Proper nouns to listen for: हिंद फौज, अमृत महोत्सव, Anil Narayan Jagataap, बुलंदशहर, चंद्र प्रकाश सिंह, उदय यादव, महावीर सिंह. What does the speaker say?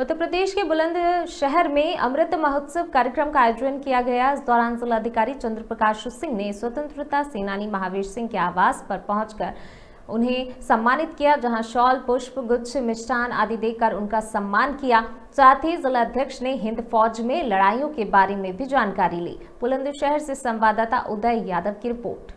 उत्तर प्रदेश के बुलंदशहर में अमृत महोत्सव कार्यक्रम का आयोजन किया गया। इस दौरान जिलाधिकारी चंद्र प्रकाश सिंह ने स्वतंत्रता सेनानी महावीर सिंह के आवास पर पहुंचकर उन्हें सम्मानित किया, जहां शॉल, पुष्प, गुच्छ, मिष्ठान आदि देकर उनका सम्मान किया। साथ ही जिलाध्यक्ष ने हिंद फौज में लड़ाइयों के बारे में भी जानकारी ली। बुलंदशहर से संवाददाता उदय यादव की रिपोर्ट।